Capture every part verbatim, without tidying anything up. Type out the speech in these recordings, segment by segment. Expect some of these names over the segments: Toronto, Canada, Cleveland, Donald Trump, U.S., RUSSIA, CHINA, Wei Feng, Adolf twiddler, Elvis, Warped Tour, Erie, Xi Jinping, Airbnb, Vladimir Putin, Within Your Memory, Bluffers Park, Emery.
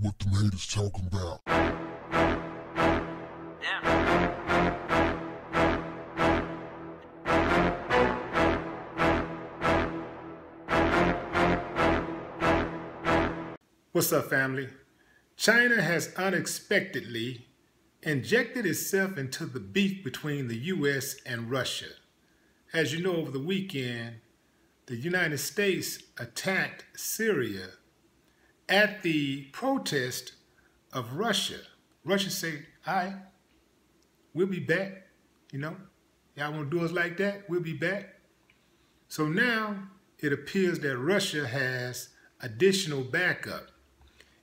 what the haters talking about. Yeah. What's up, family? China has unexpectedly injected itself into the beef between the U S and Russia. As you know, over the weekend, the United States attacked Syria at the protest of Russia. Russia said, all right, we'll be back. You know, y'all want to do us like that? We'll be back. So now it appears that Russia has additional backup.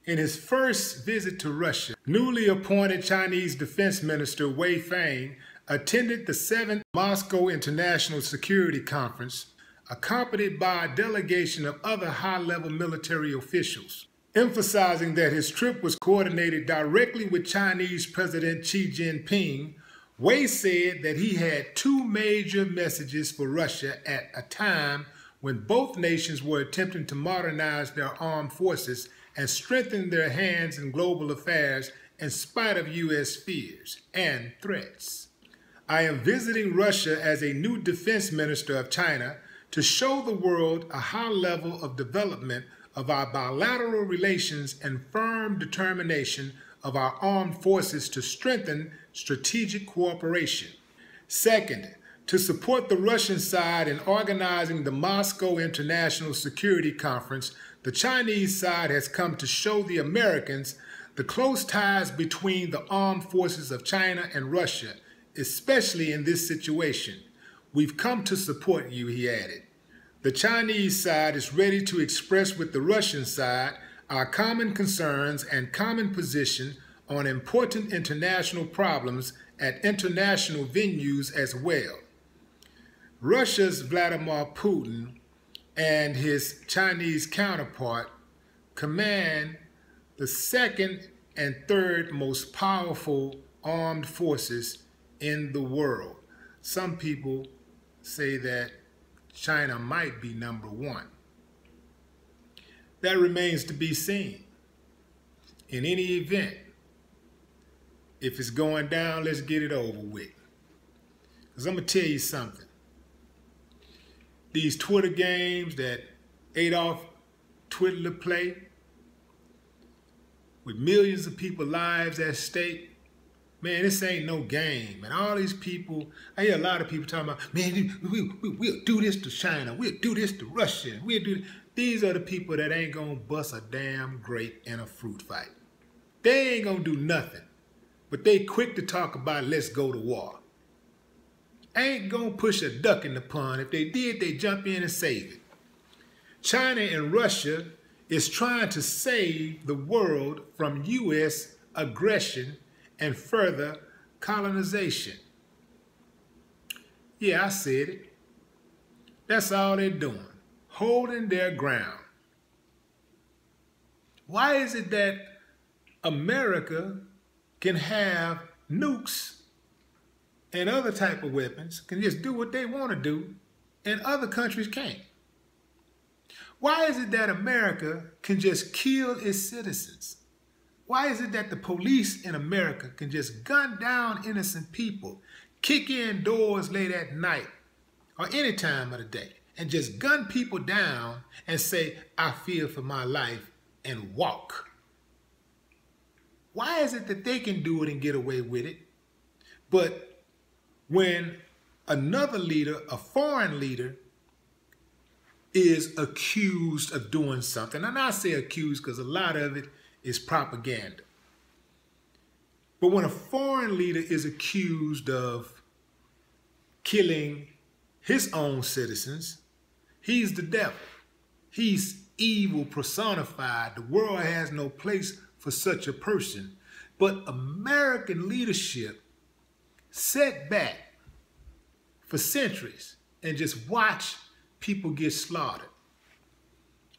In his first visit to Russia, newly appointed Chinese Defense Minister Wei Feng attended the seventh Moscow International Security Conference, accompanied by a delegation of other high-level military officials, emphasizing that his trip was coordinated directly with Chinese President Xi Jinping. Wei said that he had two major messages for Russia at a time when both nations were attempting to modernize their armed forces and strengthen their hands in global affairs in spite of U S fears and threats. I am visiting Russia as a new defense minister of China to show the world a high level of development of our bilateral relations and firm determination of our armed forces to strengthen strategic cooperation. Second, to support the Russian side in organizing the Moscow International Security Conference, the Chinese side has come to show the Americans the close ties between the armed forces of China and Russia, especially in this situation. We've come to support you, he added. The Chinese side is ready to express with the Russian side our common concerns and common position on important international problems at international venues as well. Russia's Vladimir Putin and his Chinese counterpart command the second and third most powerful armed forces in the world. Some people say that China might be number one. That remains to be seen. In any event, if it's going down, let's get it over with. Because I'm going to tell you something. These Twitter games that Adolf Twiddler play, with millions of people's lives at stake, man, this ain't no game. And all these people, I hear a lot of people talking about, man, we, we, we'll do this to China, we'll do this to Russia, we'll do this. These are the people that ain't gonna bust a damn grape in a fruit fight. They ain't gonna do nothing, but they quick to talk about let's go to war. Ain't gonna push a duck in the pond. If they did, they jump in and save it. China and Russia is trying to save the world from U S aggression and further colonization. Yeah, I said it. That's all they're doing, holding their ground. Why is it that America can have nukes and other type of weapons, can just do what they want to do, and other countries can't? Why is it that America can just kill its citizens? Why is it that the police in America can just gun down innocent people, kick in doors late at night or any time of the day, and just gun people down and say, I fear for my life, and walk? Why is it that they can do it and get away with it, but when another leader, a foreign leader, is accused of doing something? And I say accused because a lot of it is propaganda. But when a foreign leader is accused of killing his own citizens, he's the devil. He's evil personified. The world has no place for such a person. But American leadership set back for centuries and just watch people get slaughtered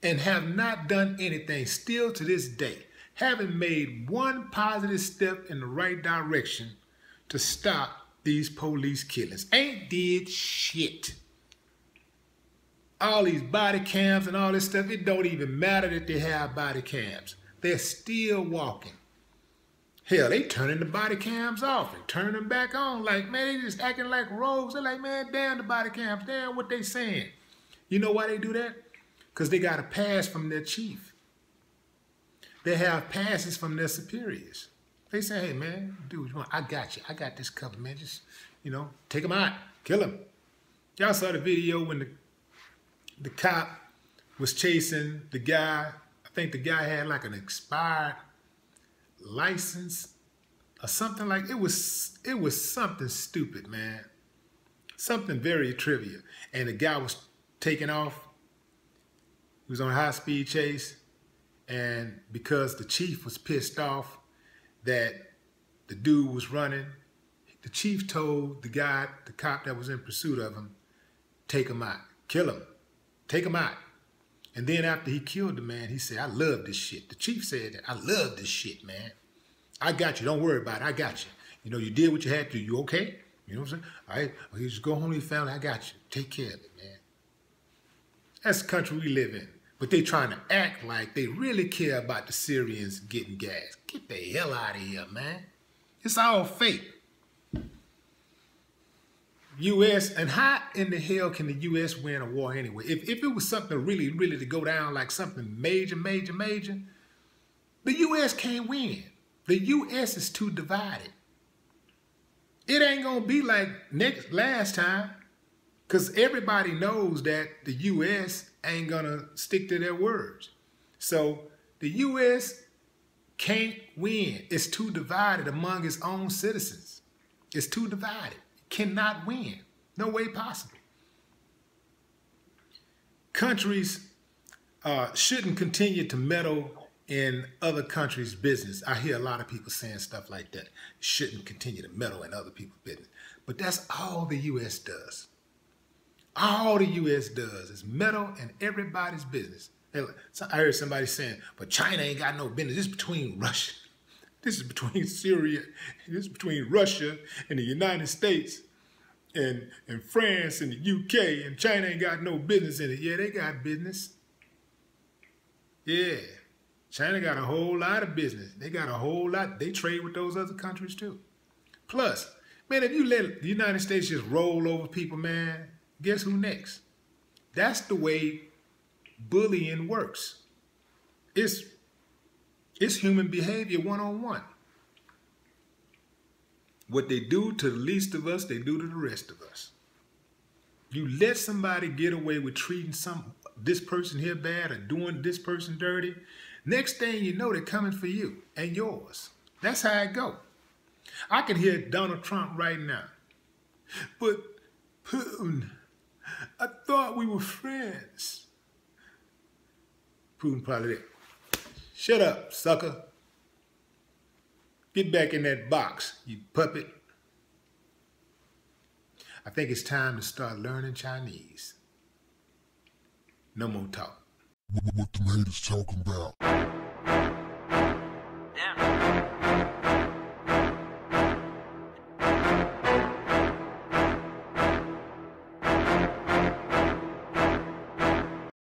and have not done anything still to this day, haven't made one positive step in the right direction to stop these police killings. Ain't did shit. All these body cams and all this stuff, it don't even matter that they have body cams. They're still walking. Hell, they turning the body cams off and turning them back on. Like, man, they just acting like rogues. They're like, man, damn the body cams, damn what they saying. You know why they do that? Because they got a pass from their chief. They have passes from their superiors. They say, hey, man, dude, you want? I got you. I got this covered, man. Just, you know, take them out. Kill them. Y'all saw the video when the, the cop was chasing the guy. I think the guy had like an expired license or something. Like it was it was something stupid, man, something very trivial, and the guy was taking off. He was on a high speed chase, and because the chief was pissed off that the dude was running, the chief told the guy, the cop that was in pursuit of him, take him out, kill him, take him out. And then after he killed the man, he said, I love this shit. The chief said that, I love this shit, man. I got you. Don't worry about it. I got you. You know, you did what you had to. You okay? You know what I'm saying? All right. Well, you just go home to your family. I got you. Take care of it, man. That's the country we live in. But they trying to act like they really care about the Syrians getting gas. Get the hell out of here, man. It's all fake. U S, and how in the hell can the U S win a war anyway? If, if it was something really, really to go down, like something major, major, major, the U S can't win. The U S is too divided. It ain't going to be like next last time, because everybody knows that the U S ain't going to stick to their words. So the U S can't win. It's too divided among its own citizens. It's too divided. Cannot win. No way possible. Countries uh, shouldn't continue to meddle in other countries' business. I hear a lot of people saying stuff like that. Shouldn't continue to meddle in other people's business. But that's all the U S does. All the U S does is meddle in everybody's business. I heard somebody saying, but China ain't got no business. It's between Russia. This is between Syria, this is between Russia and the United States and, and France and the U K, and China ain't got no business in it. Yeah, they got business. Yeah, China got a whole lot of business. They got a whole lot. They trade with those other countries too. Plus, man, if you let the United States just roll over people, man, guess who next? That's the way bullying works. It's It's human behavior one-on-one. What they do to the least of us, they do to the rest of us. You let somebody get away with treating some this person here bad or doing this person dirty, next thing you know, they're coming for you and yours. That's how it go. I can hear Donald Trump right now. But Putin, I thought we were friends. Putin probably did. Shut up, sucker. Get back in that box, you puppet. I think it's time to start learning Chinese. No more talk. What, what, what the haters talking about? Yeah.